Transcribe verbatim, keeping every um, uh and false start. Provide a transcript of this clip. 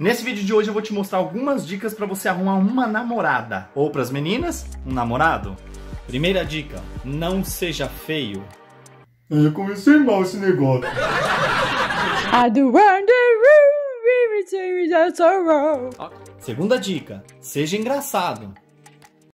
Nesse vídeo de hoje eu vou te mostrar algumas dicas para você arrumar uma namorada, ou para as meninas, um namorado. Primeira dica, não seja feio. Eu já comecei mal esse negócio. Segunda dica, seja engraçado.